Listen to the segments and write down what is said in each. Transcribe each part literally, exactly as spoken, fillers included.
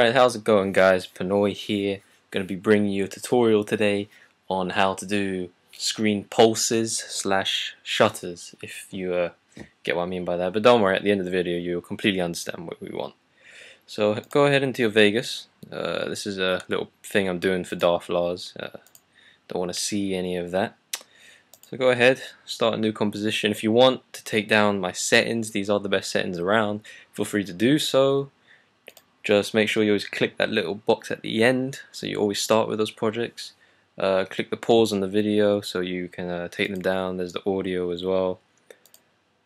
Alright, how's it going, guys? Panoy here. I'm going to be bringing you a tutorial today on how to do screen pulses slash shutters, if you uh, get what I mean by that. But don't worry, at the end of the video you'll completely understand what we want. So go ahead into your Vegas. Uh, this is a little thing I'm doing for Darth Lars. Uh, don't want to see any of that. So go ahead, start a new composition. If you want to take down my settings, these are the best settings around, feel free to do so. Just make sure you always click that little box at the end, so you always start with those projects. Uh, click the pause on the video so you can uh, take them down. There's the audio as well.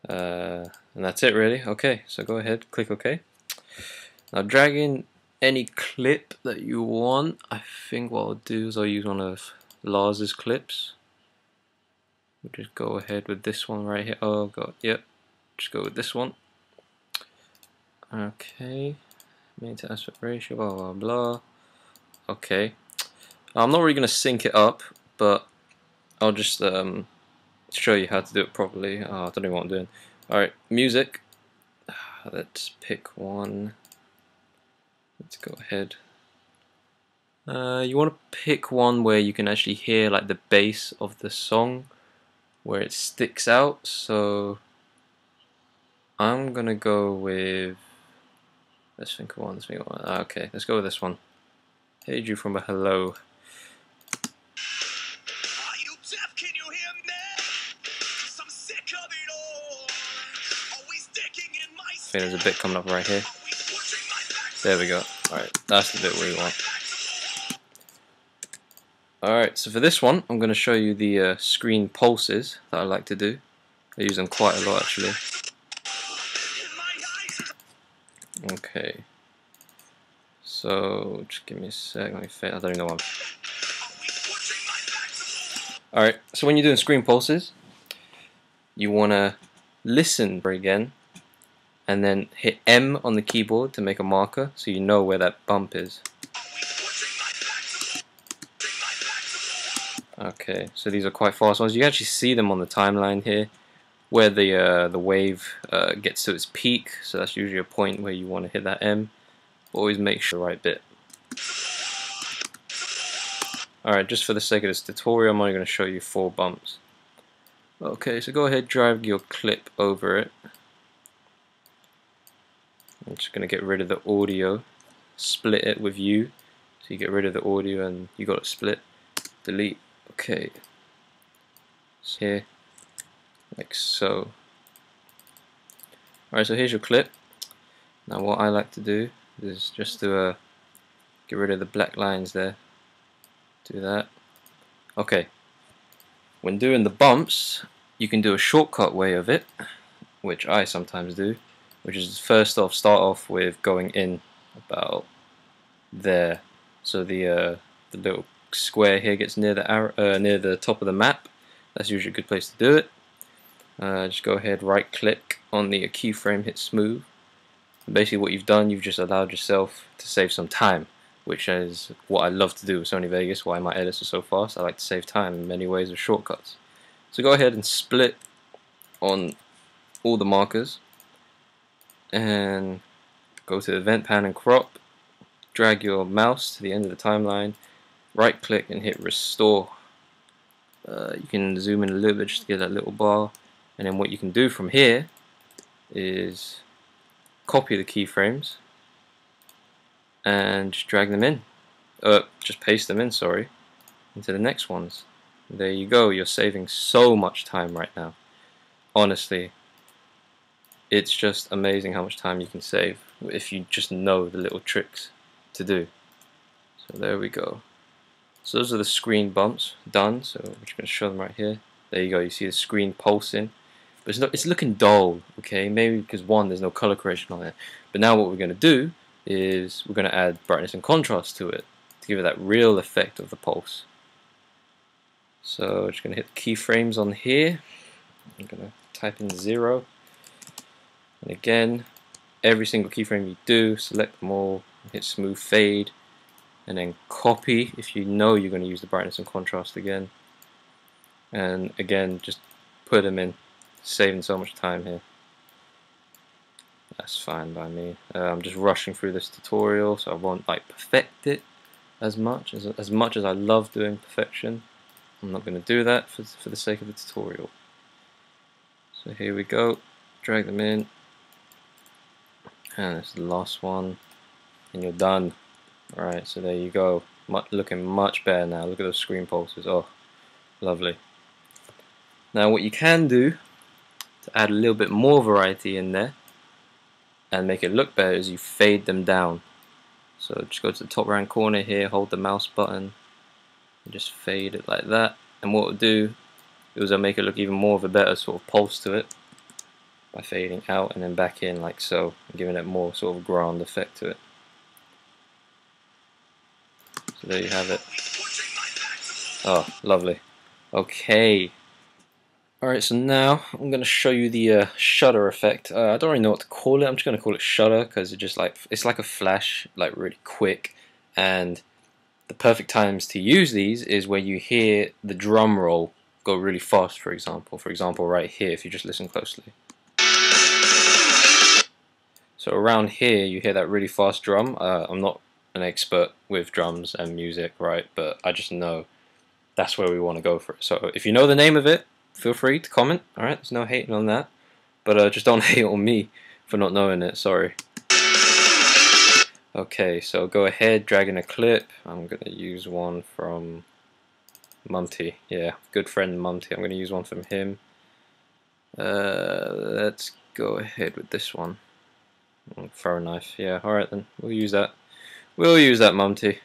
Uh, and that's it really. Okay, so go ahead, click OK. Now drag in any clip that you want. I think what I'll do is I'll use one of Lars's clips. We'll just go ahead with this one right here. Oh god, yep. Just go with this one. Okay. Main to aspect ratio, blah blah blah. Okay, I'm not really going to sync it up, but I'll just um, show you how to do it properly. Oh, I don't even know what I'm doing. Alright, music. Let's pick one. Let's go ahead. Uh, you want to pick one where you can actually hear like the bass of the song, where it sticks out. So I'm going to go with... Let's think of one, let's think of one. Ah, okay, let's go with this one. Hey Drew from a hello. Are you deaf? Can you hear me? I'm sick of it all. Always sticking in my skin. There's a bit coming up right here. There we go. Alright, that's the bit we want. Alright, so for this one, I'm going to show you the uh, screen pulses that I like to do. I use them quite a lot actually. Okay, so just give me a sec, let me fail. I don't know what I'm... Alright, so when you're doing screen pulses, you want to listen again, and then hit M on the keyboard to make a marker, so you know where that bump is. Okay, so these are quite fast ones. You can actually see them on the timeline here, where the uh, the wave uh, gets to its peak, so that's usually a point where you want to hit that M. Always make sure the right bit. Alright, just for the sake of this tutorial, I'm only going to show you four bumps. Okay, so go ahead, drag your clip over it. I'm just going to get rid of the audio, split it with U, so you get rid of the audio and you got it split. Delete. Okay. So here. Like so. Alright, so here's your clip. Now what I like to do is just to uh, get rid of the black lines there. Do that. Okay. When doing the bumps, you can do a shortcut way of it, which I sometimes do, which is first off, start off with going in about there. So the uh, the little square here gets near the arrow, uh, near the top of the map. That's usually a good place to do it. Uh, just go ahead, right click on the keyframe, hit smooth. And basically what you've done, you've just allowed yourself to save some time, which is what I love to do with Sony Vegas, why my edits are so fast. I like to save time in many ways with shortcuts. So go ahead and split on all the markers and go to the event pan and crop, drag your mouse to the end of the timeline, right click and hit restore. Uh, you can zoom in a little bit just to get that little bar. And then what you can do from here is copy the keyframes and just drag them in, uh, just paste them in, sorry, into the next ones. There you go, you're saving so much time right now. Honestly, it's just amazing how much time you can save if you just know the little tricks to do. So there we go. So those are the screen bumps done, so I'm just going to show them right here. There you go, you see the screen pulsing. But it's, not, it's looking dull, okay? Maybe because one, there's no color correction on it. But now what we're going to do is we're going to add brightness and contrast to it to give it that real effect of the pulse. So I'm just going to hit keyframes on here. I'm going to type in zero. And again, every single keyframe you do, select them all, hit smooth fade, and then copy if you know you're going to use the brightness and contrast again. And again, just put them in, saving so much time here. That's fine by me. Uh, I'm just rushing through this tutorial, so I won't like perfect it as much as as much as I love doing perfection. I'm not going to do that for for the sake of the tutorial. So here we go. Drag them in, and it's the last one, and you're done. All right, so there you go. Much, looking much better now. Look at those screen pulses. Oh, lovely. Now what you can do to add a little bit more variety in there and make it look better is you fade them down. So just go to the top right corner here, hold the mouse button and just fade it like that, and what it'll do is it'll make it look even more of a better sort of pulse to it by fading out and then back in like so, and giving it more sort of ground effect to it. So there you have it. Oh, lovely. Okay. Alright, so now I'm going to show you the uh, shutter effect. Uh, I don't really know what to call it. I'm just going to call it shutter because it just like it's like a flash, like really quick. And the perfect times to use these is where you hear the drum roll go really fast. For example, for example, right here, if you just listen closely. So around here, you hear that really fast drum. Uh, I'm not an expert with drums and music, right? But I just know that's where we want to go for it. So if you know the name of it, feel free to comment, alright? There's no hating on that. But uh, just don't hate on me for not knowing it, sorry. Okay, so go ahead, drag in a clip. I'm going to use one from Mumty. Yeah, good friend Mumty. I'm going to use one from him. Uh, let's go ahead with this one. Throw a knife, yeah, alright then. We'll use that. We'll use that, Mumty.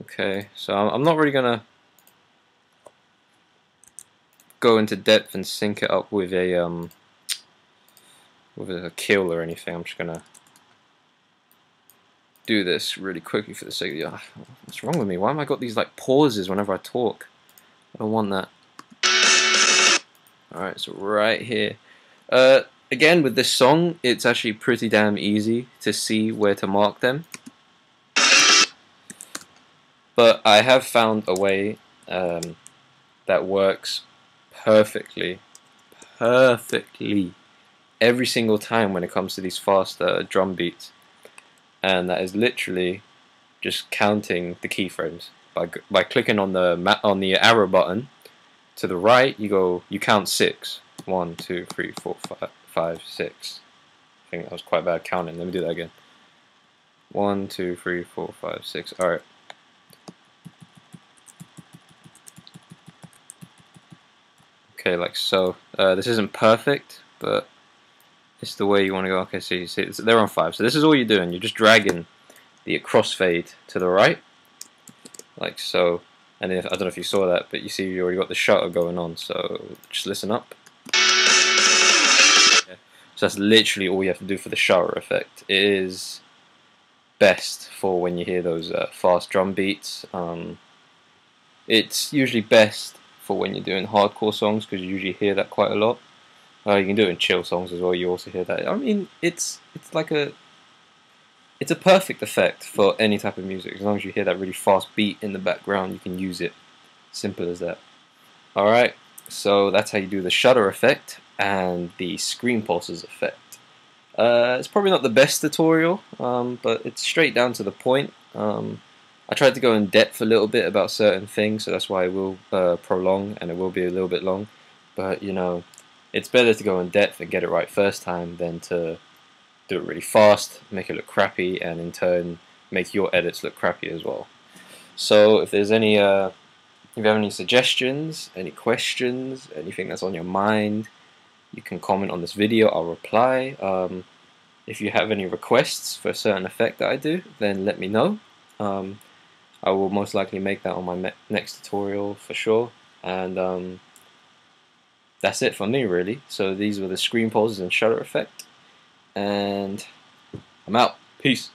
Okay, so I'm not really going to go into depth and sync it up with a um with a kill or anything. I'm just gonna do this really quickly for the sake of, oh, what's wrong with me? Why am I got these like pauses whenever I talk? I don't want that. Alright, so right here. Uh again with this song, it's actually pretty damn easy to see where to mark them. But I have found a way um that works perfectly, perfectly every single time when it comes to these fast uh, drum beats, and that is literally just counting the keyframes by by clicking on the ma on the arrow button to the right. You go, you count six. One, two, three, four, five, five, six. I think that was quite bad counting. Let me do that again. One, two, three, four, five, six. All right. Okay, like so. Uh, this isn't perfect, but it's the way you want to go. Okay, so you see, they're on five. So this is all you're doing. You're just dragging the crossfade to the right, like so. And if, I don't know if you saw that, but you see you already got the shutter going on. So just listen up. Yeah. So that's literally all you have to do for the shutter effect. It is best for when you hear those uh, fast drum beats. Um, it's usually best for when you're doing hardcore songs because you usually hear that quite a lot. Uh, you can do it in chill songs as well. You also hear that. I mean, it's it's like a it's a perfect effect for any type of music. As long as you hear that really fast beat in the background, you can use it. Simple as that. All right. So that's how you do the shutter effect and the screen pulses effect. Uh, it's probably not the best tutorial, um, but it's straight down to the point. Um, I tried to go in depth a little bit about certain things, so that's why it will uh, prolong, and it will be a little bit long. But, you know, it's better to go in depth and get it right first time than to do it really fast, make it look crappy, and in turn make your edits look crappy as well. So if there's any, uh, if you have any suggestions, any questions, anything that's on your mind, you can comment on this video, I'll reply. Um, if you have any requests for a certain effect that I do, then let me know. Um, I will most likely make that on my next tutorial for sure, and um, that's it for me really. So these were the screen pulses and shutter effect, and I'm out. Peace.